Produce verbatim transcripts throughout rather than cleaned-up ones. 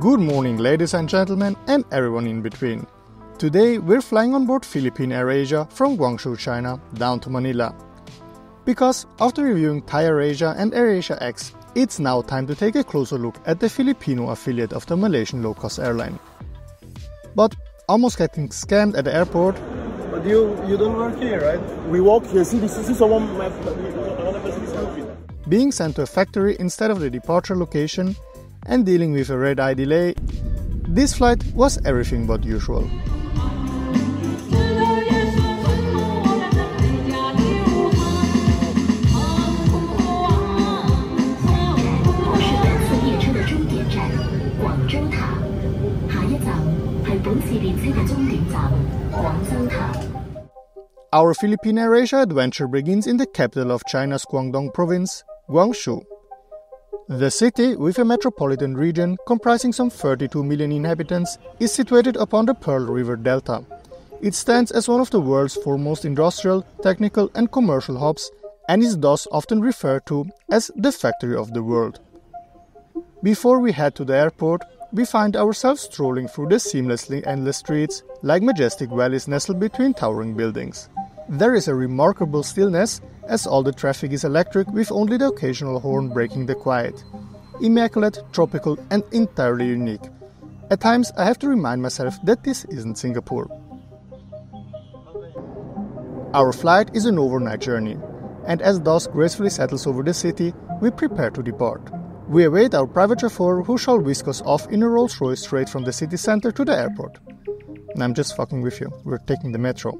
Good morning, ladies and gentlemen, and everyone in between. Today we're flying on board Philippine AirAsia from Guangzhou, China, down to Manila. Because after reviewing Thai AirAsia and AirAsia X, it's now time to take a closer look at the Filipino affiliate of the Malaysian low-cost airline. But almost getting scammed at the airport. But you you don't work here, right? We work here. See, this is a one. Being sent to a factory instead of the departure location, and dealing with a red-eye delay, this flight was everything but usual. Our Philippine AirAsia adventure begins in the capital of China's Guangdong Province, Guangzhou. The city, with a metropolitan region comprising some thirty-two million inhabitants, is situated upon the Pearl River Delta. It stands as one of the world's foremost industrial, technical and commercial hubs, and is thus often referred to as the factory of the world. Before we head to the airport, we find ourselves strolling through the seamlessly endless streets, like majestic valleys nestled between towering buildings. There is a remarkable stillness, as all the traffic is electric with only the occasional horn breaking the quiet. Immaculate, tropical and entirely unique. At times I have to remind myself that this isn't Singapore. Our flight is an overnight journey, and as dusk gracefully settles over the city, we prepare to depart. We await our private chauffeur, who shall whisk us off in a Rolls-Royce straight from the city center to the airport. And I'm just fucking with you, we're taking the metro.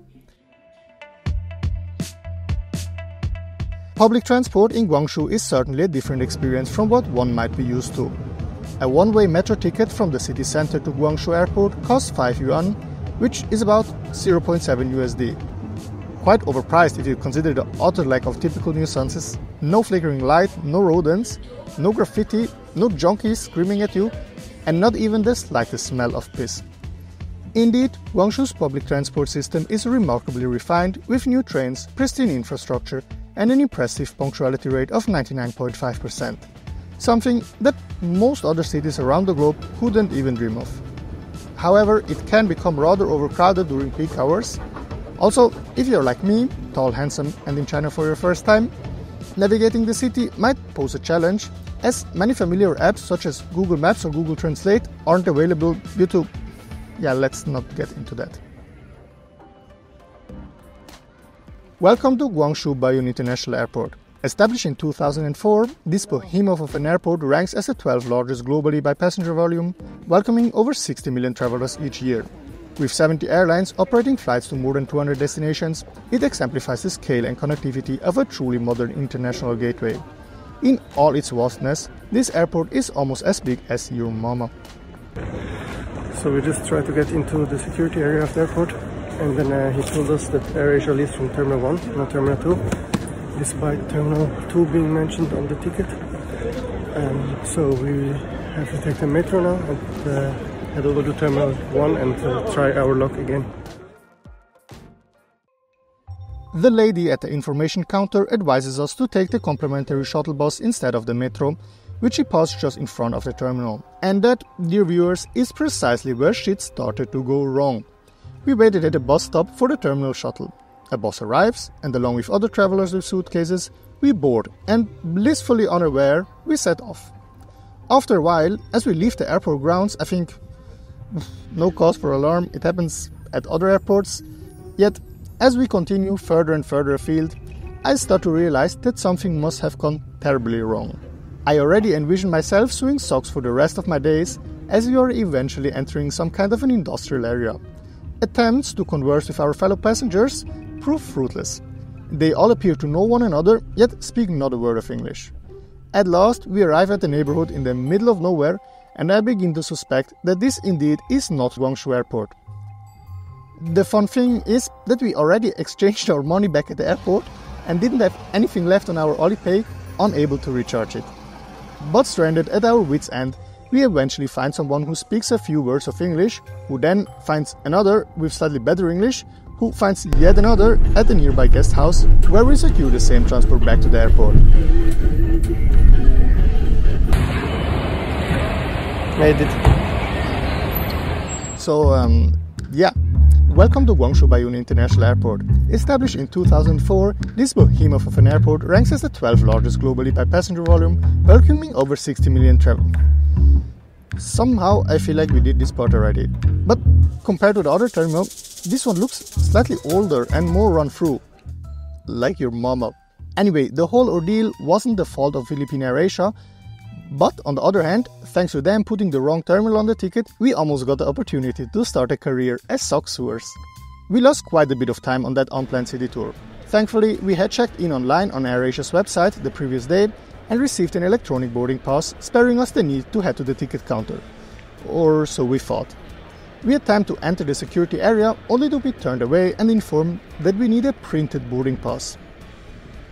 Public transport in Guangzhou is certainly a different experience from what one might be used to. A one-way metro ticket from the city center to Guangzhou airport costs five yuan, which is about zero point seven U S D. Quite overpriced if you consider the utter lack of typical nuisances. No flickering light, no rodents, no graffiti, no junkies screaming at you, and not even the slightest smell of piss. Indeed, Guangzhou's public transport system is remarkably refined, with new trains, pristine infrastructure, and an impressive punctuality rate of ninety-nine point five percent. Something that most other cities around the globe couldn't even dream of. However, it can become rather overcrowded during peak hours. Also, if you're like me, tall, handsome and in China for your first time, navigating the city might pose a challenge, as many familiar apps such as Google Maps or Google Translate aren't available due to… yeah, let's not get into that. Welcome to Guangzhou Baiyun International Airport. Established in two thousand four, this behemoth of an airport ranks as the twelfth largest globally by passenger volume, welcoming over sixty million travelers each year. With seventy airlines operating flights to more than two hundred destinations, it exemplifies the scale and connectivity of a truly modern international gateway. In all its vastness, this airport is almost as big as your mama. So we just tried to get into the security area of the airport, and then uh, he told us that AirAsia leaves from Terminal one, not Terminal two, despite Terminal two being mentioned on the ticket. Um, so we have to take the metro now and uh, head over to Terminal one and uh, try our luck again. The lady at the information counter advises us to take the complimentary shuttle bus instead of the metro, which she passed just in front of the terminal. And that, dear viewers, is precisely where shit started to go wrong. We waited at a bus stop for the terminal shuttle. A bus arrives, and along with other travelers with suitcases, we board, and blissfully unaware, we set off. After a while, as we leave the airport grounds, I think, no cause for alarm, it happens at other airports. Yet, as we continue further and further afield, I start to realize that something must have gone terribly wrong. I already envision myself sewing socks for the rest of my days, as we are eventually entering some kind of an industrial area. Attempts to converse with our fellow passengers prove fruitless. They all appear to know one another, yet speak not a word of English. At last, we arrive at a neighborhood in the middle of nowhere, and I begin to suspect that this indeed is not Guangzhou Airport. The fun thing is that we already exchanged our money back at the airport and didn't have anything left on our Alipay, unable to recharge it. But stranded at our wits' end, we eventually find someone who speaks a few words of English, who then finds another with slightly better English, who finds yet another at the nearby guest house, where we secure the same transport back to the airport. Made it. So um, yeah, welcome to Guangzhou Baiyun International Airport. Established in two thousand four, this behemoth of an airport ranks as the twelfth largest globally by passenger volume, welcoming over sixty million travelers. Somehow I feel like we did this part already, but compared to the other terminal, this one looks slightly older and more run through. Like your mama. Anyway, the whole ordeal wasn't the fault of Philippine AirAsia, but on the other hand, thanks to them putting the wrong terminal on the ticket, we almost got the opportunity to start a career as sock sewers. We lost quite a bit of time on that unplanned city tour. Thankfully, we had checked in online on AirAsia's website the previous day and received an electronic boarding pass, sparing us the need to head to the ticket counter. Or so we thought. We had time to enter the security area, only to be turned away and informed that we need a printed boarding pass.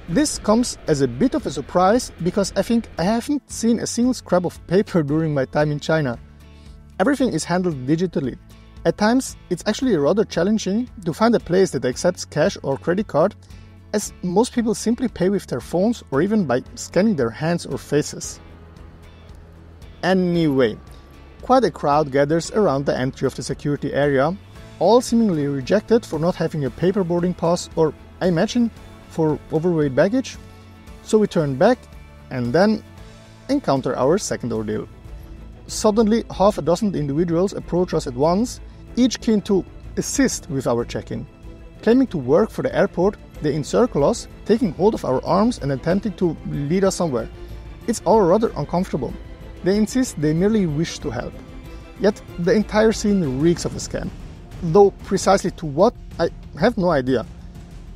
This comes as a bit of a surprise, because I think I haven't seen a single scrap of paper during my time in China. Everything is handled digitally. At times, it's actually rather challenging to find a place that accepts cash or credit card, as most people simply pay with their phones or even by scanning their hands or faces. Anyway, quite a crowd gathers around the entry of the security area, all seemingly rejected for not having a paper boarding pass or, I imagine, for overweight baggage. So we turn back and then encounter our second ordeal. Suddenly, half a dozen individuals approach us at once, each keen to assist with our check-in. Claiming to work for the airport, they encircle us, taking hold of our arms and attempting to lead us somewhere. It's all rather uncomfortable. They insist they merely wish to help. Yet, the entire scene reeks of a scam. Though precisely to what, I have no idea.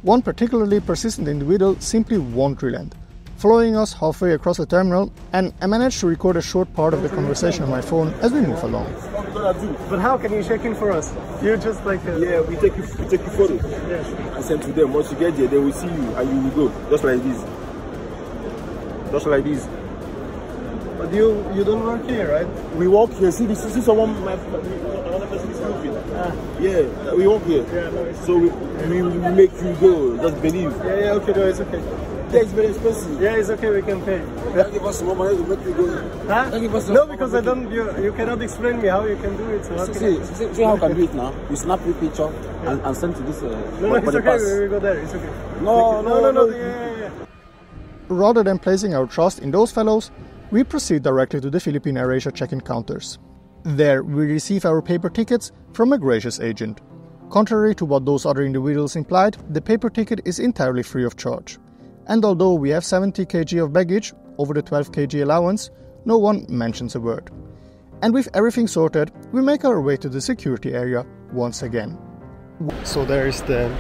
One particularly persistent individual simply won't relent, following us halfway across the terminal, and I managed to record a short part of the conversation on my phone as we move along. But how can you check in for us? You're just like a... Yeah, we take you, we take your photo. Yes. I send to them. Once you get there, they will see you and you will go. Just like this. Just like this. But you you don't work here, right? We walk here. See, this, see someone, another person is moving. Ah. Yeah, we walk here. Yeah, no, so we, we we make you go. Just believe. Yeah, yeah, okay, no, it's okay. Yeah, it's very expensive. Yeah, it's okay, we can pay. Don't give us one money to make you go. Huh? Don't give us no, because I don't, you, you cannot explain me how you can do it. So see, see, see, see, see how I can do it now. You snap your picture yeah. and, and send to this. Uh, no, no, it's okay, we, we go there, it's okay. No, no, no, no, no, no. Yeah, yeah, yeah. Rather than placing our trust in those fellows, we proceed directly to the Philippine AirAsia check-in counters. There, we receive our paper tickets from a gracious agent. Contrary to what those other individuals implied, the paper ticket is entirely free of charge. And although we have seventy kilograms of baggage, over the twelve kilograms allowance, no one mentions a word. And with everything sorted, we make our way to the security area once again. So there is the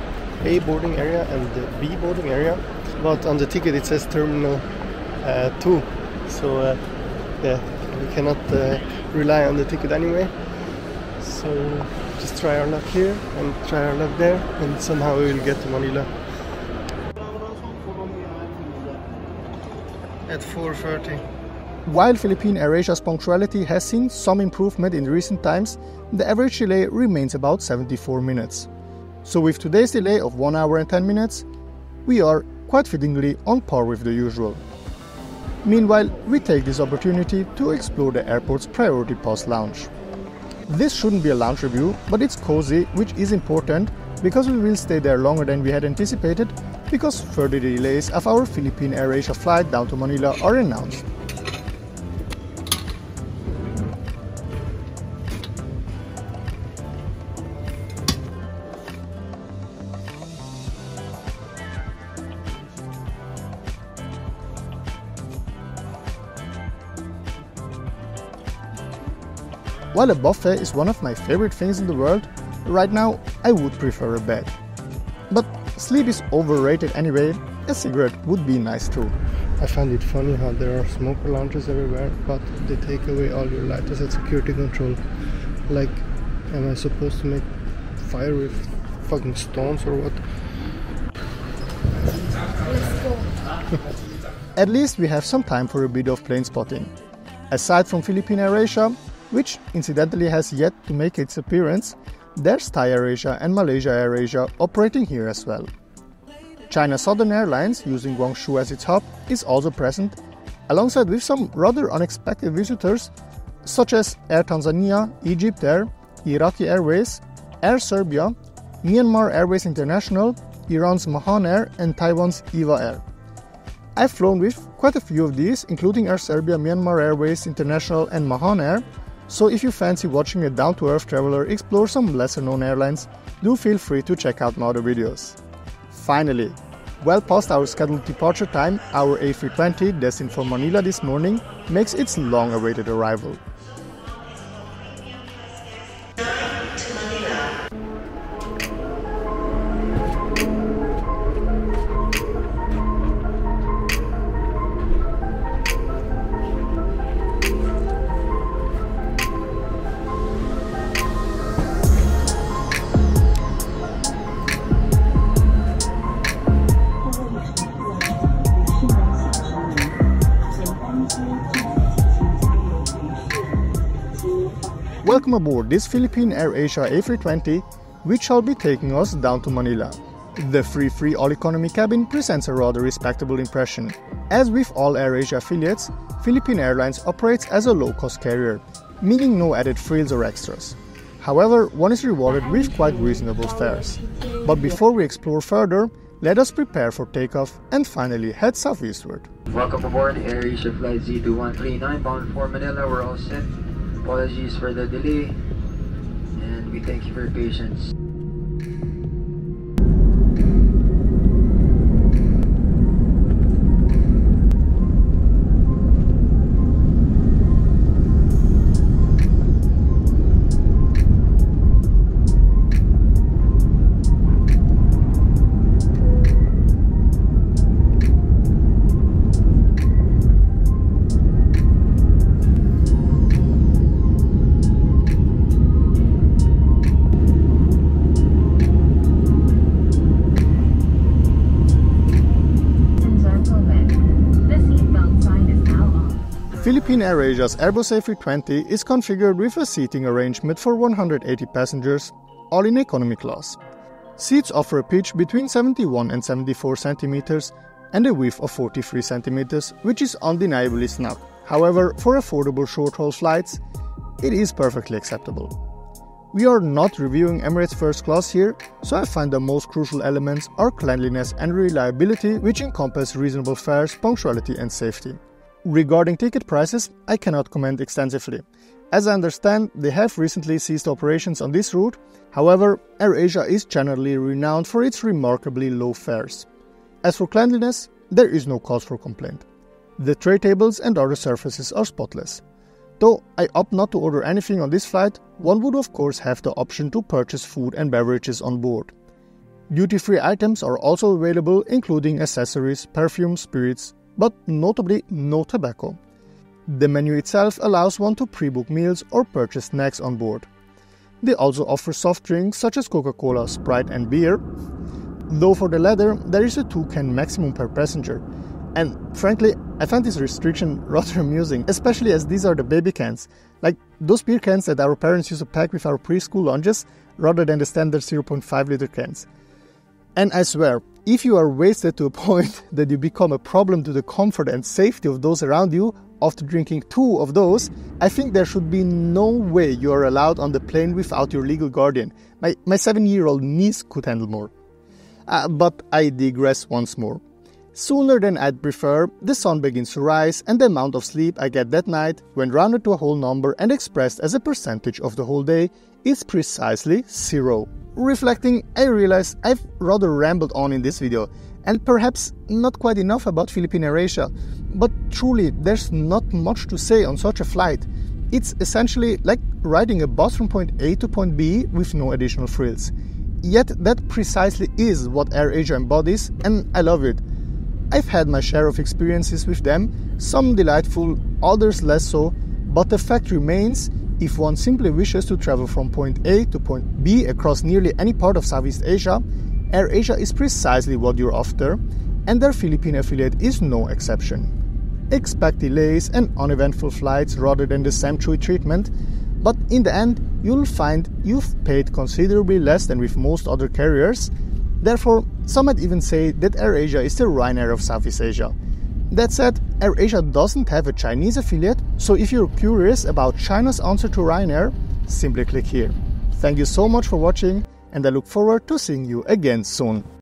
A boarding area and the B boarding area, but on the ticket it says Terminal uh, two. So uh, yeah, we cannot uh, rely on the ticket anyway. So just try our luck here and try our luck there, and somehow we will get to Manila. At four thirty. While Philippine AirAsia's punctuality has seen some improvement in recent times, the average delay remains about seventy-four minutes. So with today's delay of one hour and ten minutes, we are, quite fittingly, on par with the usual. Meanwhile, we take this opportunity to explore the airport's Priority Pass lounge. This shouldn't be a lounge review, but it's cozy, which is important, because we will stay there longer than we had anticipated, because further delays of our Philippine AirAsia flight down to Manila are announced. While a buffet is one of my favorite things in the world, right now I would prefer a bed. But sleep is overrated anyway, a cigarette would be nice too. I find it funny how there are smoker lounges everywhere, but they take away all your lighters at security control. Like, am I supposed to make fire with fucking stones or what? Let's go. At least we have some time for a bit of plane spotting. Aside from Philippine AirAsia, which incidentally has yet to make its appearance, there's Thai AirAsia and Malaysia AirAsia operating here as well. China Southern Airlines, using Guangzhou as its hub, is also present, alongside with some rather unexpected visitors such as Air Tanzania, EgyptAir, Iraqi Airways, Air Serbia, Myanmar Airways International, Iran's Mahan Air, and Taiwan's Eva Air. I've flown with quite a few of these, including Air Serbia, Myanmar Airways International, and Mahan Air, so if you fancy watching a down-to-earth traveler explore some lesser-known airlines, do feel free to check out my other videos. Finally, well past our scheduled departure time, our A three twenty destined for Manila this morning makes its long-awaited arrival. Welcome aboard this Philippine AirAsia A three twenty, which shall be taking us down to Manila. The free-free all-economy cabin presents a rather respectable impression. As with all AirAsia affiliates, Philippine Airlines operates as a low-cost carrier, meaning no added frills or extras. However, one is rewarded with quite reasonable fares. But before we explore further, let us prepare for takeoff and finally head southeastward. Welcome aboard AirAsia Flight Z two one three nine bound for Manila. We're all set. Apologies for the delay, and we thank you for your patience. Philippine AirAsia's Airbus A three twenty is configured with a seating arrangement for one hundred eighty passengers, all in economy class. Seats offer a pitch between seventy-one and seventy-four centimeters and a width of forty-three centimeters, which is undeniably snug. However, for affordable short-haul flights, it is perfectly acceptable. We are not reviewing Emirates First Class here, so I find the most crucial elements are cleanliness and reliability, which encompass reasonable fares, punctuality and safety. Regarding ticket prices, I cannot comment extensively. As I understand, they have recently ceased operations on this route. However, AirAsia is generally renowned for its remarkably low fares. As for cleanliness, there is no cause for complaint. The tray tables and other surfaces are spotless. Though I opt not to order anything on this flight, one would of course have the option to purchase food and beverages on board. Duty-free items are also available, including accessories, perfume, spirits, but notably no tobacco. The menu itself allows one to pre-book meals or purchase snacks on board. They also offer soft drinks such as Coca-Cola, Sprite and beer, though for the latter there is a two-can maximum per passenger, and frankly I find this restriction rather amusing, especially as these are the baby cans, like those beer cans that our parents used to pack with our preschool lunches rather than the standard zero point five liter cans. And I swear, if you are wasted to a point that you become a problem to the comfort and safety of those around you after drinking two of those, I think there should be no way you are allowed on the plane without your legal guardian. My, my seven-year-old niece could handle more. Uh, but I digress once more. Sooner than I'd prefer, the sun begins to rise and the amount of sleep I get that night, when rounded to a whole number and expressed as a percentage of the whole day, is precisely zero. Reflecting, I realize I've rather rambled on in this video, and perhaps not quite enough about Philippine AirAsia, but truly there's not much to say on such a flight. It's essentially like riding a bus from point A to point B with no additional frills. Yet that precisely is what AirAsia embodies, and I love it. I've had my share of experiences with them, some delightful, others less so, but the fact remains, if one simply wishes to travel from point A to point B across nearly any part of Southeast Asia, AirAsia is precisely what you're after, and their Philippine affiliate is no exception. Expect delays and uneventful flights rather than the sanctuary treatment, but in the end, you'll find you've paid considerably less than with most other carriers. Therefore, some might even say that AirAsia is the Ryanair of Southeast Asia. That said, AirAsia doesn't have a Chinese affiliate, so if you're curious about China's answer to Ryanair, simply click here. Thank you so much for watching, and I look forward to seeing you again soon.